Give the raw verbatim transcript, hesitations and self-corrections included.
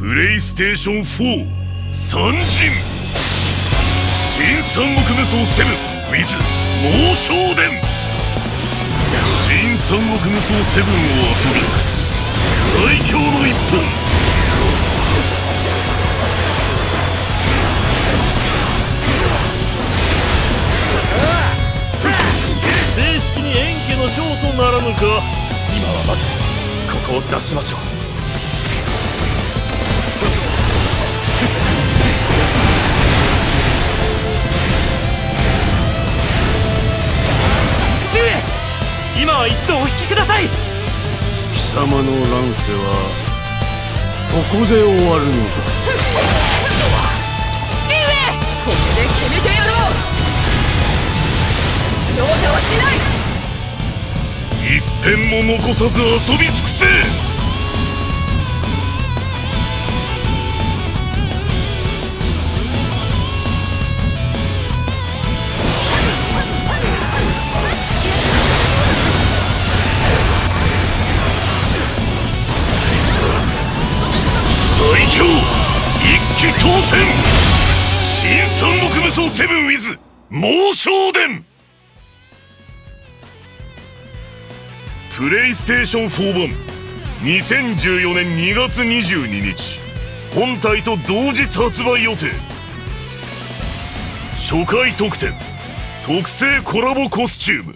プレイステーションフォー三人新三国無双セブン with 猛将伝。新三国無双セブンをあふれさす最強の一本。の将とならぬか。今はまずここを出しましょう。父上、今は一度お引きください。貴様の乱世はここで終わるのだ。父上、ここで決めてやろう。容赦はしない。一片も残さず遊び尽くせ。最強一騎当選新三国無双セブン with 猛将伝。プレイステーションフォー版にせんじゅうよねんにがつにじゅうににち本体と同日発売予定。初回特典特製コラボコスチューム。